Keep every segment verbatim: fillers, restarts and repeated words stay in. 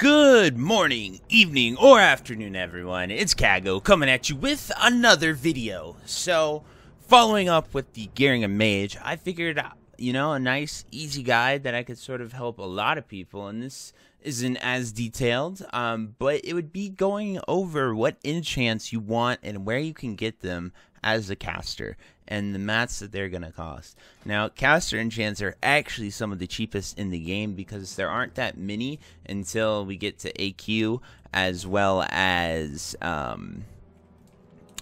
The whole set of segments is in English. Good morning, evening, or afternoon, everyone. It's Kaghoe coming at you with another video. So, following up with the Gearing of Mage, I figured, you know, a nice, easy guide that I could sort of help a lot of people. And this isn't as detailed, um, but it would be going over what enchants you want and where you can get them as a caster, and the mats that they're going to cost. Now, caster enchants are actually some of the cheapest in the game because there aren't that many until we get to A Q as well as um,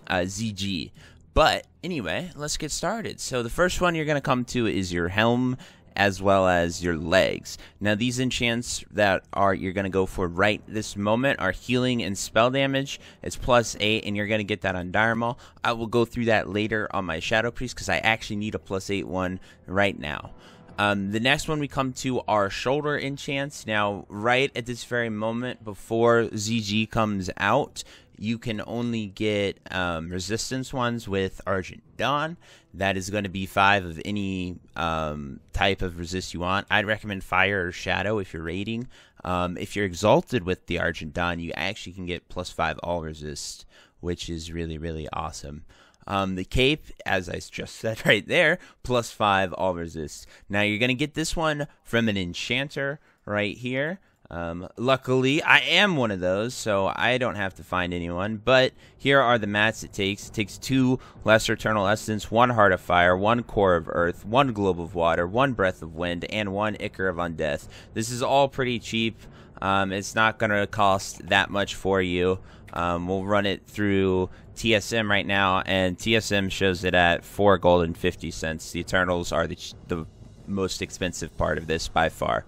uh, Z G. But anyway, let's get started. So the first one you're going to come to is your helm as well as your legs. Now, these enchants that are you're going to go for right this moment are healing and spell damage. It's plus eight, and you're going to get that on Dire Maul. I will go through that later on my Shadow Priest because I actually need a plus eight one right now. Um, the next one we come to are shoulder enchants. Now, right at this very moment before Z G comes out, you can only get um, resistance ones with Argent Dawn. That is going to be five of any um, type of resist you want. I'd recommend fire or shadow if you're raiding. Um, if you're exalted with the Argent Dawn, you actually can get plus five all resist, which is really, really awesome. Um, the cape, as I just said right there, plus five all resist. Now, you're going to get this one from an enchanter right here. Um, luckily, I am one of those, so I don't have to find anyone, but here are the mats it takes. It takes two Lesser Eternal Essence, one Heart of Fire, one Core of Earth, one Globe of Water, one Breath of Wind, and one Ichor of Undeath. This is all pretty cheap. Um, it's not going to cost that much for you. Um, we'll run it through T S M right now, and T S M shows it at four gold and fifty cents. The Eternals are the, ch the most expensive part of this by far.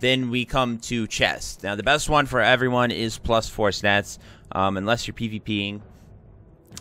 Then we come to chest. Now, the best one for everyone is plus four stats, um, unless you're PvPing.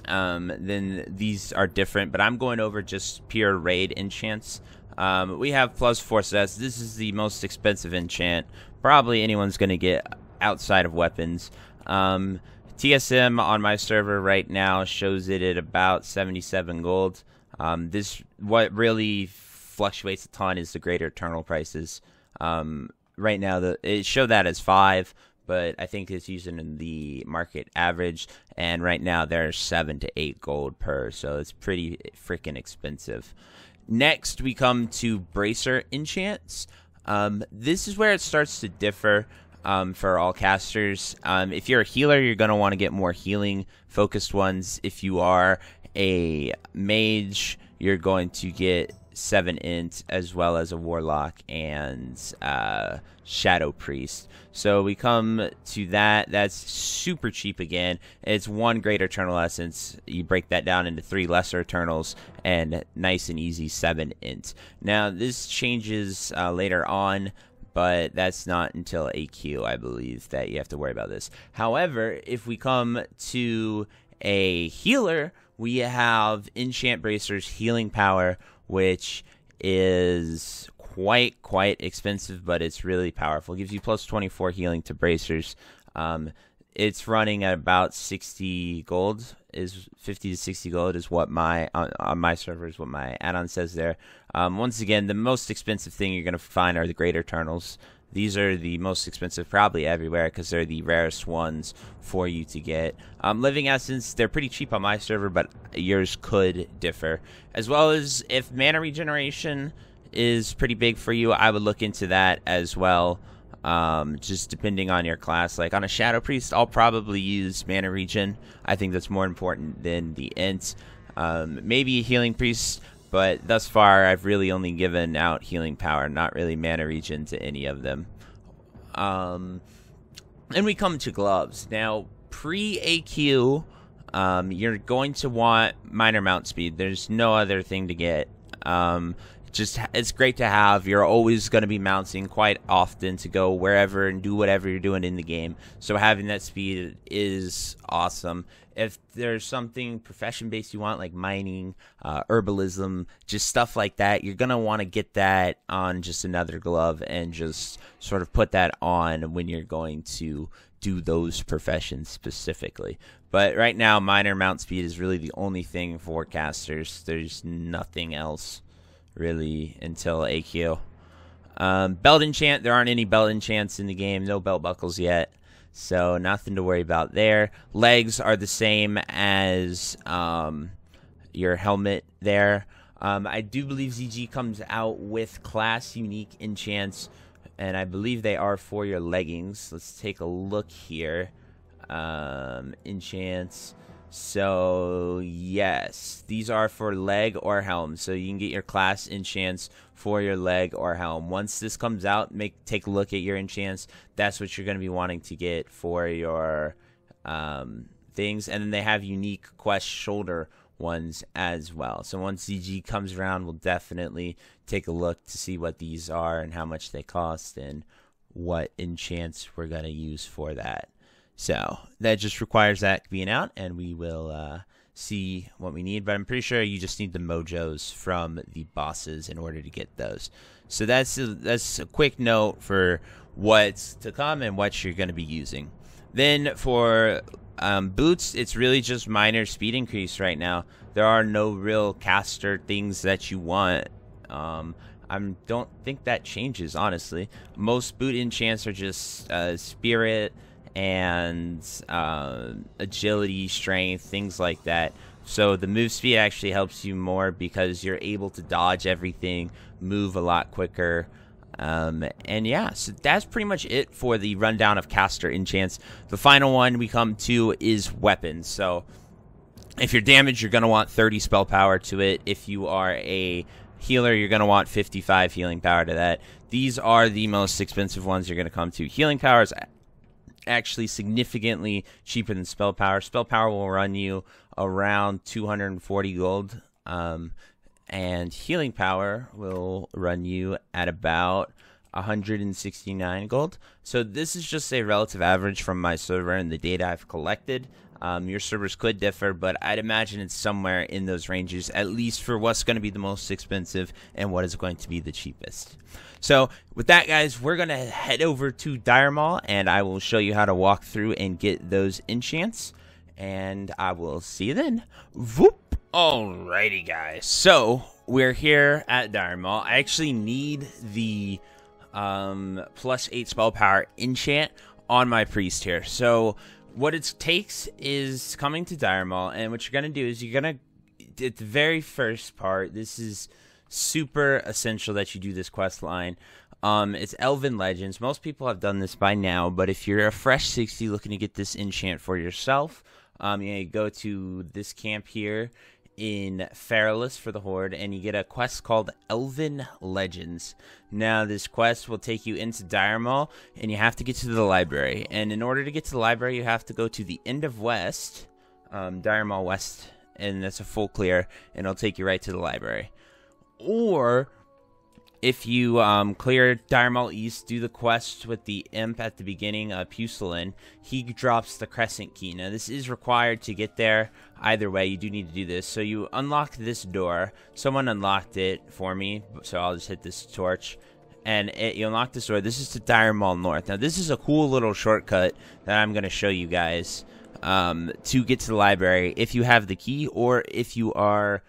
Um, then these are different, but I'm going over just pure raid enchants. Um, we have plus four stats. This is the most expensive enchant probably anyone's going to get outside of weapons. Um, T S M on my server right now shows it at about seventy-seven gold. Um, this what really fluctuates a ton is the greater eternal prices. Um, Right now, the, it showed that as five, but I think it's using the market average, and right now they're seven to eight gold per, so it's pretty freaking expensive. Next, we come to bracer enchants. Um, this is where it starts to differ um, for all casters. Um, if you're a healer, you're going to want to get more healing-focused ones. If you are a mage, you're going to get seven int as well as a warlock and uh shadow priest. So we come to that. That's super cheap again. It's one greater eternal essence. You break that down into three lesser eternals and nice and easy seven int. Now this changes uh, later on, but that's not until A Q, I believe, that you have to worry about this. However, if we come to a healer, we have enchant bracers healing power, which is quite, quite expensive, but it's really powerful. It gives you plus twenty-four healing to bracers. Um, it's running at about sixty gold, is fifty to sixty gold is what my, on, on my server is what my add-on says there. Um, once again, the most expensive thing you're going to find are the Greater Eternals. These are the most expensive probably everywhere because they're the rarest ones for you to get. Um, Living Essence, they're pretty cheap on my server, but yours could differ. As well as if mana regeneration is pretty big for you, I would look into that as well, um, just depending on your class. Like on a Shadow Priest, I'll probably use mana regen. I think that's more important than the int. Um, maybe a Healing Priest. But thus far, I've really only given out healing power, not really mana regen to any of them. Um, and we come to gloves. Now, pre-A Q, um, you're going to want minor mount speed. There's no other thing to get. Um, just it's great to have. You're always going to be mounting quite often to go wherever and do whatever you're doing in the game. So having that speed is awesome. If there's something profession-based you want, like mining, uh, herbalism, just stuff like that, you're going to want to get that on just another glove and just sort of put that on when you're going to do those professions specifically. But right now, minor mount speed is really the only thing for casters. There's nothing else really until A Q. Um, belt enchant, there aren't any belt enchants in the game, no belt buckles yet, so nothing to worry about there. Legs are the same as um, your helmet there. Um, I do believe Z G comes out with class unique enchants, and I believe they are for your leggings. Let's take a look here. Um, enchants. So, yes, these are for leg or helm. So you can get your class enchants for your leg or helm. Once this comes out, make take a look at your enchants. That's what you're going to be wanting to get for your um, things. And then they have unique quest shoulder ones as well. So once Z G comes around, we'll definitely take a look to see what these are and how much they cost and what enchants we're going to use for that. So that just requires that being out, and we will uh, see what we need. But I'm pretty sure you just need the mojos from the bosses in order to get those. So that's a, that's a quick note for what's to come and what you're going to be using. Then for um, boots, it's really just minor speed increase right now. There are no real caster things that you want. Um, I don't think that changes, honestly. Most boot enchants are just uh, spirit and uh, agility, strength, things like that. So the move speed actually helps you more because you're able to dodge everything, move a lot quicker, um, and yeah, so that's pretty much it for the rundown of caster enchants. The final one we come to is weapons. So if you're damaged, you're going to want thirty spell power to it. If you are a healer, you're going to want fifty-five healing power to that. These are the most expensive ones you're going to come to. Healing power is actually significantly cheaper than spell power. Spell power will run you around two hundred forty gold, um, and healing power will run you at about one hundred sixty-nine gold. So this is just a relative average from my server and the data I've collected. Um, your servers could differ, but I'd imagine it's somewhere in those ranges, at least for what's going to be the most expensive and what is going to be the cheapest. So with that, guys, we're going to head over to Dire Maul, and I will show you how to walk through and get those enchants, and I will see you then. Whoop! Alrighty, guys. So we're here at Dire Maul. I actually need the um, plus eight spell power enchant on my priest here. So what it takes is coming to Dire Maul, and what you're going to do is you're going to, at the very first part, this is super essential that you do this quest line. Um, it's Elven Legends. Most people have done this by now, but if you're a fresh sixty looking to get this enchant for yourself, um, you go to this camp here in Feralis for the Horde, and you get a quest called Elven Legends. Now this quest will take you into Dire Maul, and you have to get to the library, and in order to get to the library you have to go to the end of West, um, Dire Maul West, and that's a full clear, and it'll take you right to the library. Or if you um, clear Dire Maul East, do the quest with the imp at the beginning, uh, Pucillin, he drops the Crescent Key. Now, this is required to get there. Either way, you do need to do this. So you unlock this door. Someone unlocked it for me, so I'll just hit this torch. And it, you unlock this door. This is to Dire Maul North. Now, this is a cool little shortcut that I'm going to show you guys um, to get to the library if you have the key, or if you are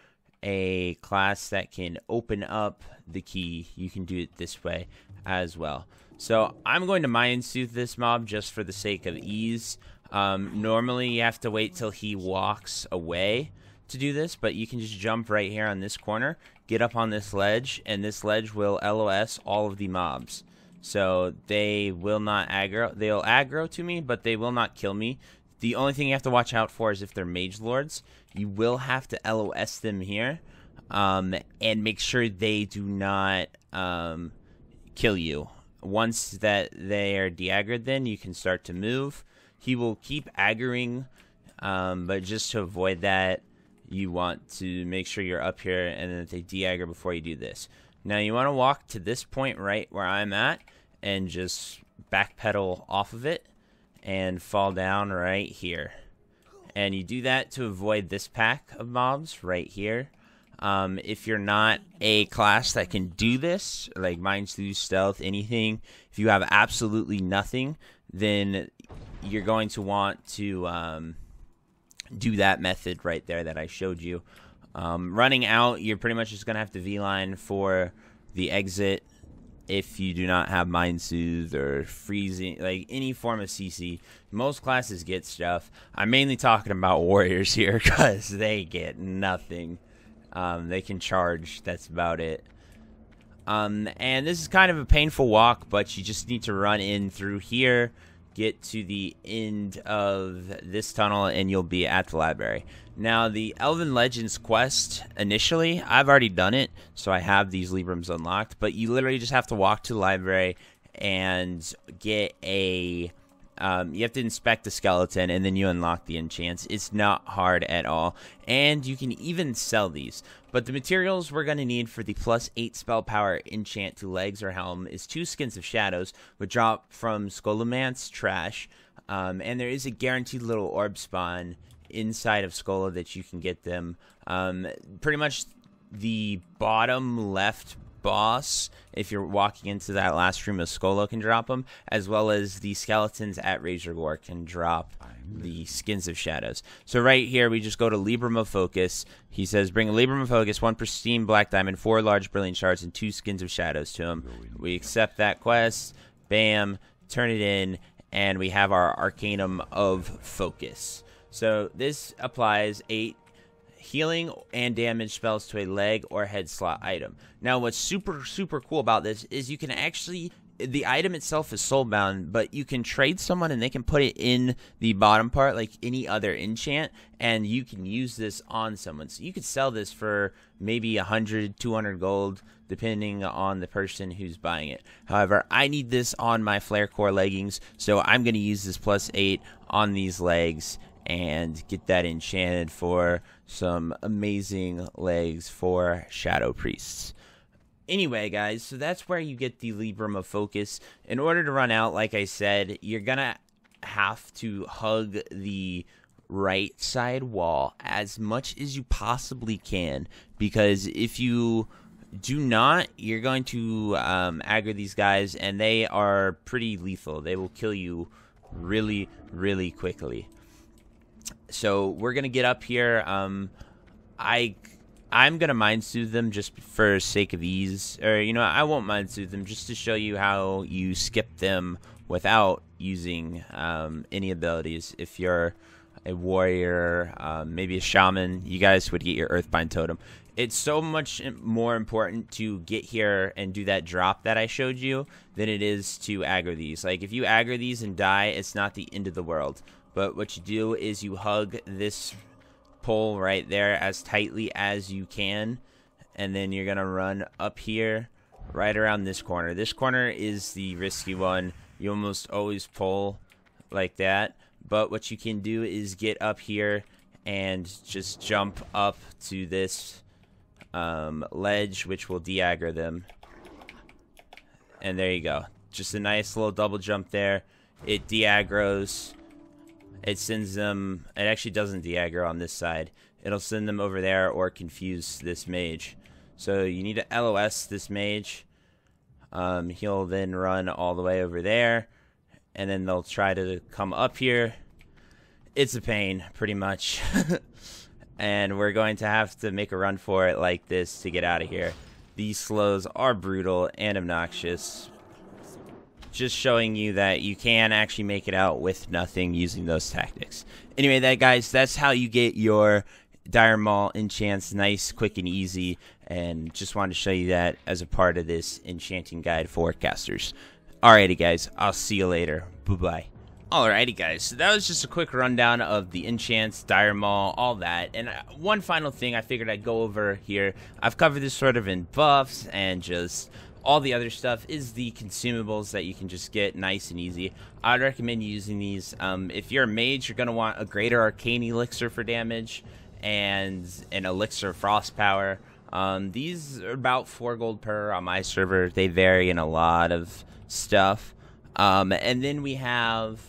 a class that can open up the key, you can do it this way as well. So I'm going to mind soothe this mob just for the sake of ease. Um, normally you have to wait till he walks away to do this, but you can just jump right here on this corner, get up on this ledge, and this ledge will L O S all of the mobs. So they will not aggro, they'll aggro to me, but they will not kill me. The only thing you have to watch out for is if they're mage lords, you will have to L O S them here, um, and make sure they do not um, kill you. Once that they are de-aggroed, then you can start to move. He will keep aggroing, um, but just to avoid that, you want to make sure you're up here and that they de-aggro before you do this. Now you want to walk to this point right where I'm at and just backpedal off of it and fall down right here, and you do that to avoid this pack of mobs right here. Um, if you're not a class that can do this, like mind soothe, stealth, anything, if you have absolutely nothing, then you're going to want to um, do that method right there that I showed you. Um, running out, you're pretty much just going to have to V-line for the exit, if you do not have Mind Soothe or Freezing, like any form of C C. Most classes get stuff. I'm mainly talking about Warriors here because they get nothing. Um, they can charge, that's about it. Um, and this is kind of a painful walk, but you just need to run in through here, get to the end of this tunnel, and you'll be at the library. Now, the Elven Legends quest, initially, I've already done it, so I have these Librams unlocked, but you literally just have to walk to the library and get a... Um, you have to inspect the skeleton, and then you unlock the enchants. It's not hard at all, and you can even sell these. But the materials we're going to need for the plus eight spell power enchant to legs or helm is two skins of shadows, which drop from Scholomance trash, um, and there is a guaranteed little orb spawn inside of Scola that you can get them. Um, pretty much the bottom left boss, if you're walking into that last room of Scola, can drop them, as well as the skeletons at Razor Gore can drop the skins of shadows. So right here we just go to Libram of Focus. He says bring a Libram of Focus, one pristine black diamond, four large brilliant shards, and two skins of shadows to him. We accept that quest, bam, turn it in, and we have our Arcanum of Focus. So this applies eight healing and damage spells to a leg or head slot item. Now what's super super cool about this is you can actually, the item itself is soulbound, but you can trade someone and they can put it in the bottom part like any other enchant, and you can use this on someone. So you could sell this for maybe a hundred, two hundred gold, depending on the person who's buying it. However, I need this on my Flarecore leggings, so I'm going to use this plus eight on these legs and get that enchanted for some amazing legs for Shadow Priests. Anyway, guys, so that's where you get the Libram of Focus. In order to run out, like I said, you're gonna have to hug the right side wall as much as you possibly can, because if you do not, you're going to um, aggro these guys, and they are pretty lethal. They will kill you really, really quickly. So we're gonna get up here. Um, I, I'm gonna mind soothe them just for sake of ease, or you know, I won't mind soothe them, just to show you how you skip them without using um, any abilities. If you're a warrior, um, maybe a shaman, you guys would get your Earthbind Totem. It's so much more important to get here and do that drop that I showed you than it is to aggro these. Like if you aggro these and die, it's not the end of the world. But what you do is you hug this pole right there as tightly as you can, and then you're gonna run up here right around this corner. This corner is the risky one. You almost always pull like that, but what you can do is get up here and just jump up to this um, ledge, which will de-aggro them, and there you go. Just a nice little double jump there. It de-aggros. It sends them, it actually doesn't de-aggro on this side. It'll send them over there or confuse this mage. So you need to L O S this mage. Um, he'll then run all the way over there, and then they'll try to come up here. It's a pain, pretty much. And we're going to have to make a run for it like this to get out of here. These slows are brutal and obnoxious. Just showing you that you can actually make it out with nothing using those tactics. Anyway, that guys, that's how you get your Dire Maul enchants, nice, quick, and easy. And just wanted to show you that as a part of this enchanting guide for casters. Alrighty, guys, I'll see you later. Bye bye. Alrighty, guys, so that was just a quick rundown of the enchants, Dire Maul, all that. And one final thing I figured I'd go over here. I've covered this sort of in buffs and just all the other stuff, is the consumables that you can just get nice and easy. I'd recommend using these. Um, if you're a mage, you're going to want a greater arcane elixir for damage and an elixir frost power. Um, these are about four gold per on my server. They vary in a lot of stuff. Um, and then we have,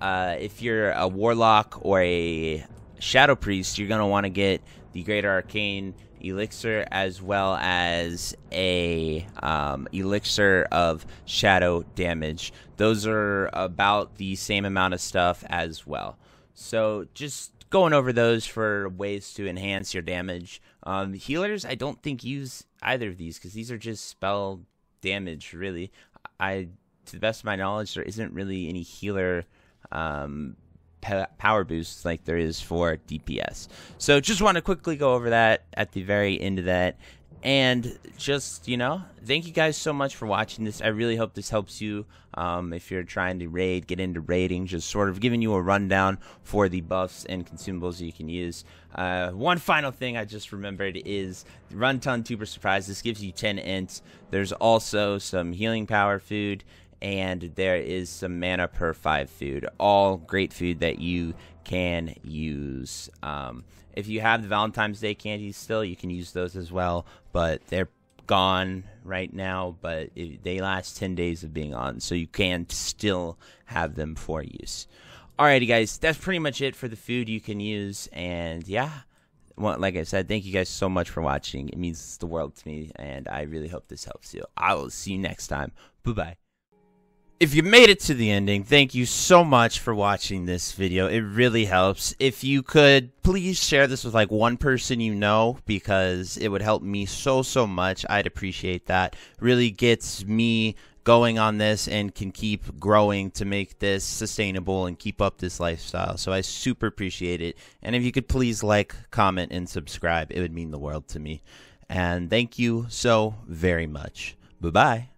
uh, if you're a warlock or a shadow priest, you're going to want to get the greater arcane elixir, as well as a um, elixir of shadow damage. Those are about the same amount of stuff as well. So just going over those for ways to enhance your damage. Um, healers, I don't think use either of these, because these are just spell damage, really. I, to the best of my knowledge, there isn't really any healer um, power boosts like there is for D P S. So just want to quickly go over that at the very end of that. And just, you know, thank you guys so much for watching this. I really hope this helps you um, if you're trying to raid, get into raiding, just sort of giving you a rundown for the buffs and consumables you can use. Uh, one final thing I just remembered is Runtun Tuber Surprise. This gives you ten ints. There's also some healing power food, and there is some mana per five food. All great food that you can use. Um, if you have the Valentine's Day candies still, you can use those as well, but they're gone right now, but it, they last ten days of being on, so you can still have them for use. Alrighty guys, that's pretty much it for the food you can use, and yeah, well, like I said, thank you guys so much for watching. It means the world to me, and I really hope this helps you. I will see you next time. Bye-bye. If you made it to the ending, thank you so much for watching this video. It really helps. If you could, please share this with like one person you know, because it would help me so, so much. I'd appreciate that. Really gets me going on this and can keep growing to make this sustainable and keep up this lifestyle. So I super appreciate it. And if you could please like, comment, and subscribe, it would mean the world to me. And thank you so very much. Bye-bye.